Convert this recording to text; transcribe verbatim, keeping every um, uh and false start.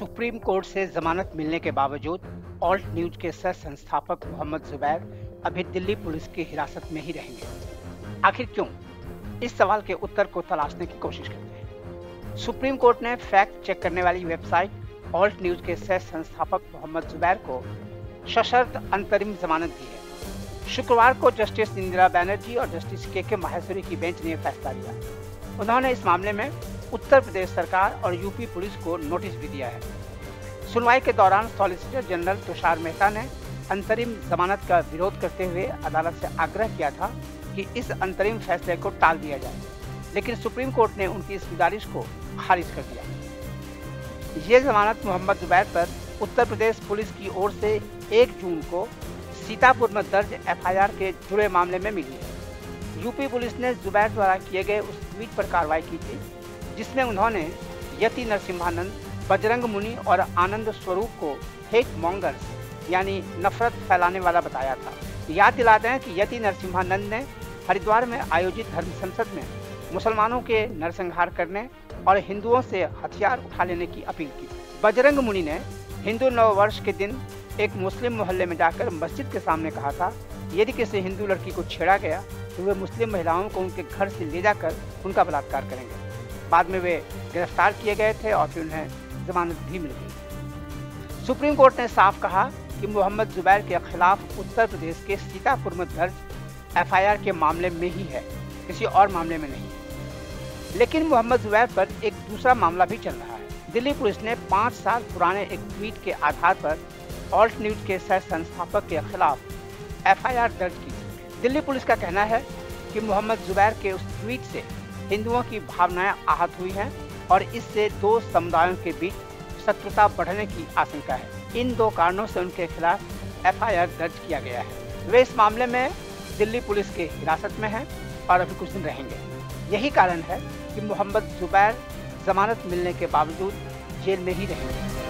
Supreme court से जमानत मिलने के बावजूद ऑल्ट न्यूज़ के सह संस्थापक मोहम्मद जुबैर अभी दिल्ली पुलिस की हिरासत में ही रहेंगे। आखिर क्यों? इस सवाल के उत्तर को तलाशने की कोशिश करते हैं। सुप्रीम कोर्ट ने फैक्ट चेक करने वाली वेबसाइट ऑल्ट न्यूज़ के सह संस्थापक मोहम्मद जुबैर को सशर्त अंतरिम जमानत दी है। शुक्रवार को जस्टिस इंदिरा बैनर्जी और जस्टिस के के माहेश्वरी की बेंच ने फैसला लिया। उन्होंने इस मामले में उत्तर प्रदेश सरकार और यूपी पुलिस को नोटिस भी दिया है। सुनवाई के दौरान सॉलिसिटर जनरल तुषार मेहता ने अंतरिम जमानत का विरोध करते हुए अदालत से आग्रह किया था कि इस अंतरिम फैसले को टाल दिया जाए, लेकिन सुप्रीम कोर्ट ने उनकी इस गुजारिश को खारिज कर दिया। ये जमानत मोहम्मद जुबैर पर उत्तर प्रदेश पुलिस की ओर से एक जून को सीतापुर में दर्ज एफ आई आर के जुड़े मामले में मिली है। यूपी पुलिस ने जुबैर द्वारा किए गए उस ट्वीट पर कार्रवाई की थी जिसमें उन्होंने यति नरसिंहानंद, बजरंग मुनि और आनंद स्वरूप को हेट मॉन्गर्स यानी नफरत फैलाने वाला बताया था। याद दिलाते हैं कि यति नरसिंहानंद ने हरिद्वार में आयोजित धर्म संसद में मुसलमानों के नरसंहार करने और हिंदुओं से हथियार उठा लेने की अपील की। बजरंग मुनि ने हिंदू नववर्ष के दिन एक मुस्लिम मोहल्ले में जाकर मस्जिद के सामने कहा था, यदि किसी हिंदू लड़की को छेड़ा गया तो वे मुस्लिम महिलाओं को उनके घर से ले जाकर उनका बलात्कार करेंगे। बाद में वे गिरफ्तार किए गए थे और फिर उन्हें जमानत भी मिल गई। सुप्रीम कोर्ट ने साफ कहा कि मोहम्मद जुबैर के खिलाफ उत्तर प्रदेश के सीतापुर में दर्ज एफआईआर के मामले में ही है, किसी और मामले में नहीं। लेकिन मोहम्मद जुबैर पर एक दूसरा मामला भी चल रहा है। दिल्ली पुलिस ने पाँच साल पुराने एक ट्वीट के आधार पर ऑल्ट न्यूज़ के सह संस्थापक के खिलाफ एफआईआर दर्ज की। दिल्ली पुलिस का कहना है कि मोहम्मद जुबैर के उस ट्वीट से हिंदुओं की भावनाएं आहत हुई हैं और इससे दो समुदायों के बीच शत्रुता बढ़ने की आशंका है। इन दो कारणों से उनके खिलाफ एफआईआर दर्ज किया गया है। वे इस मामले में दिल्ली पुलिस के हिरासत में हैं और अभी कुछ दिन रहेंगे। यही कारण है कि मोहम्मद जुबैर जमानत मिलने के बावजूद जेल में ही रहेंगे।